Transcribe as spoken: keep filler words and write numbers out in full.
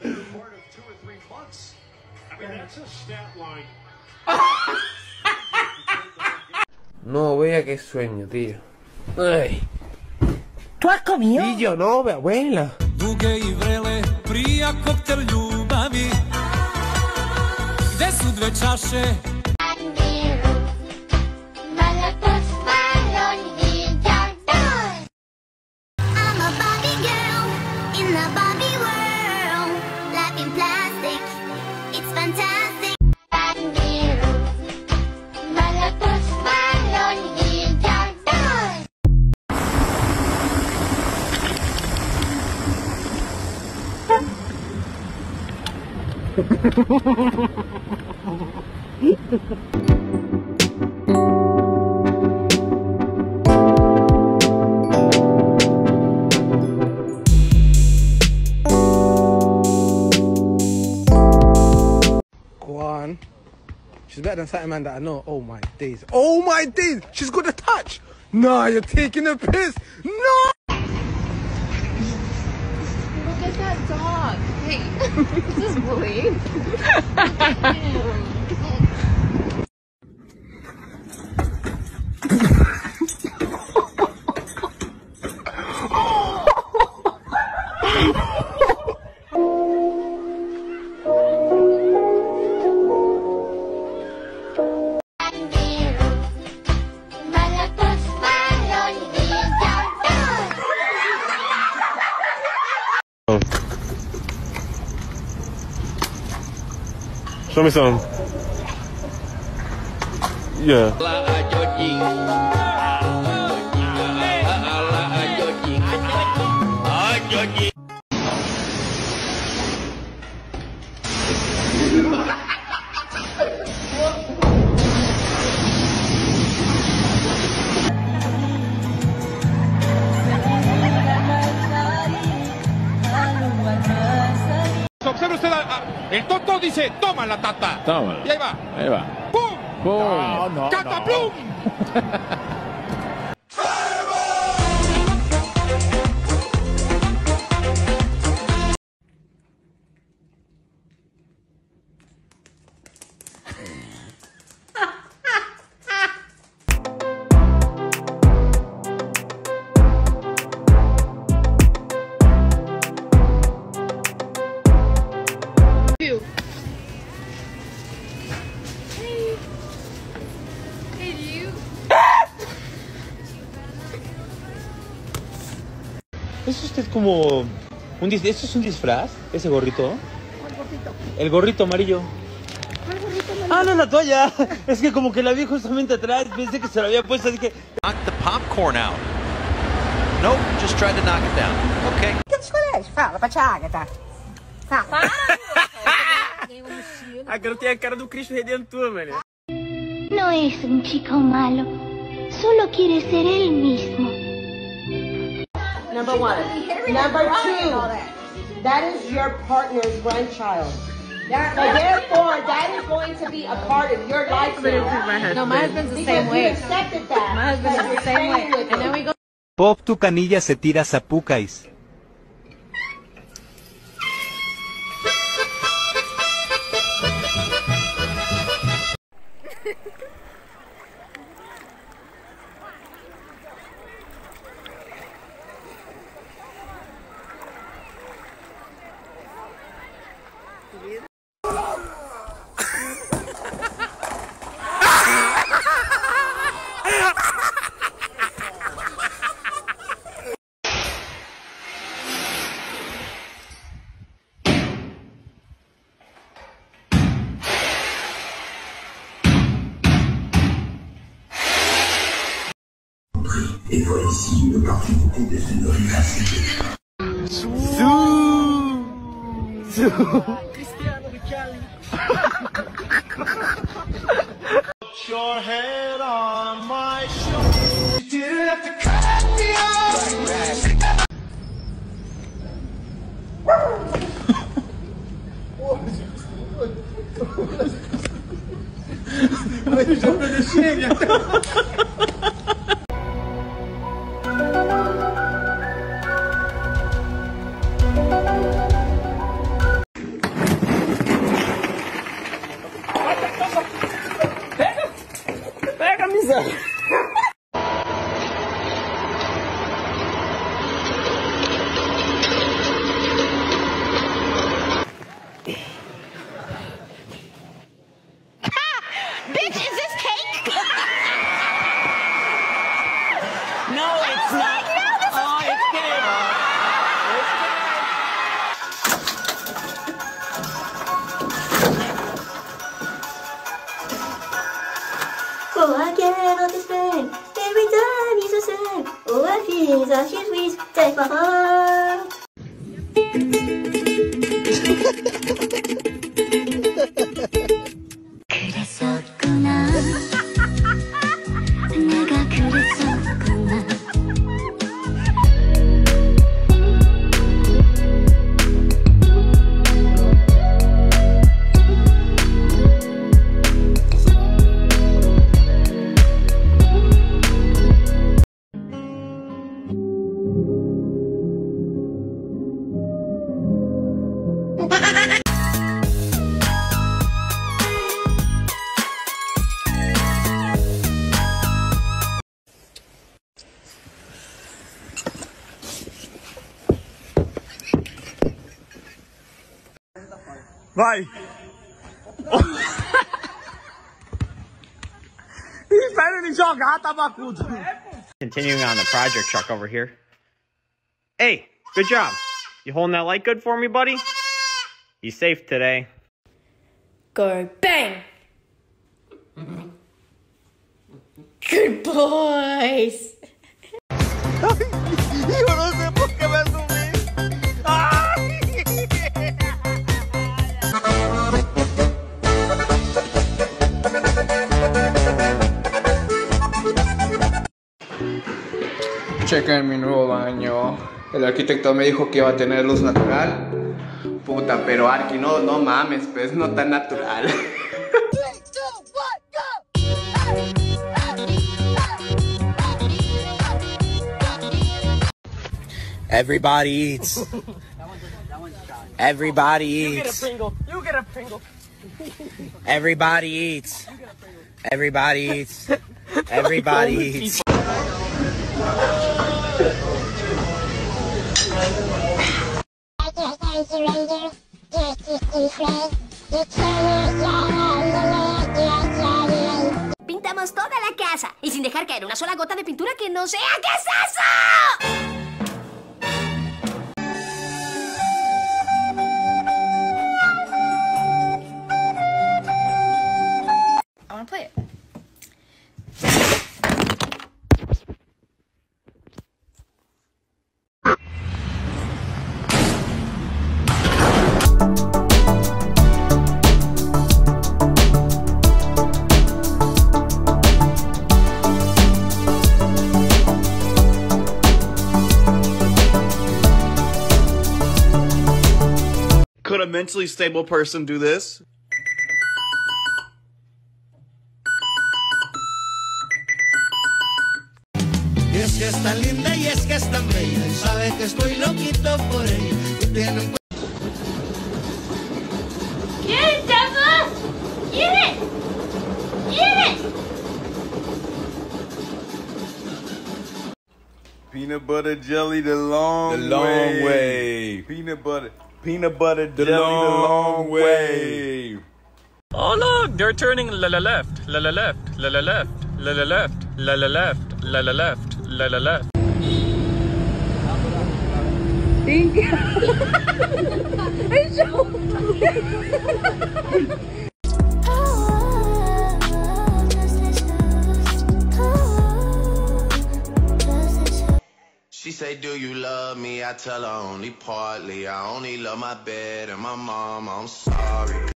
the part of two or three months. I mean, that's a stat line. No, vea qué sueño, tío. Ay. ¿Tú has comido? Y yo no, mi abuela. Duge I vrele, prija koktel ljubavi. Gde su dve čaše? I'm a Barbie girl in the Barbie world. Life in plastic, it's fantastic. Go on. She's better than certain man that I know. Oh my days. Oh my days. She's got a touch. Nah, you're taking a piss. No. Look at that dog. Hey, this is bullying. Show me some. Yeah. Observe usted, el Toto dice, toma la tata. Toma. Y ahí va. Ahí va. ¡Pum! ¡Pum! No, no, ¡cataplum! No. ¿Es usted como un dis ¿Esto es un disfraz? ¿Ese gorrito? ¿Cuál gorrito? El gorrito amarillo. ¿Cuál gorrito amarillo? Ah, no, la toalla. Es que como que la vi justamente atrás. Pensé que se la había puesto, así que... Knock the popcorn out. Nope, just tried to knock it down. Okay. ¿Qué escolheste? Fala, Pachagata. Fala. Fala. Agora tem a cara do Cristo Redentor, velho. No es un chico malo. Solo quiere ser él mismo. Number one. Number two, that is your partner's grandchild. That, so therefore, that is going to be a part of your life now. No, my husband's the same way. Because you accepted that. My husband's the same way. And then we go. Pop tu canilla se tira zapucais. Et voilà ici une partie du coup des scénarios classiques. Zou Zou Cristiano Ricciardi. Put your head on my shoulder. You didn't have to cut me off. What is it? What is it? is a shit with day for her. Vai! He's better than jogar tabacudo. Continuing on the project truck over here. Hey, good job. You holding that light good for me, buddy? You safe today. Go bang! Good boys! Chequen mi nuevo baño. El arquitecto me dijo que iba a tener luz natural. Puta, pero Arqui, no, no mames, pues no tan natural. Everybody eats. That one's, that one's Everybody eats. You get a Pringle. You get a Pringle. Everybody eats. Everybody eats. Everybody eats. Pintamos toda la casa y sin dejar caer una sola gota de pintura que no sea. ¿Qué es eso? Could a mentally stable person do this? Peanut butter jelly the long the long way. way. Peanut butter peanut butter the jelly long the long way. way. Oh look, they're turning la la left, la la left, la la left, la la left, la la left, la la left, la la left. Thank you. She say, do you love me? I tell her only partly. I only love my bed and my mom. I'm sorry.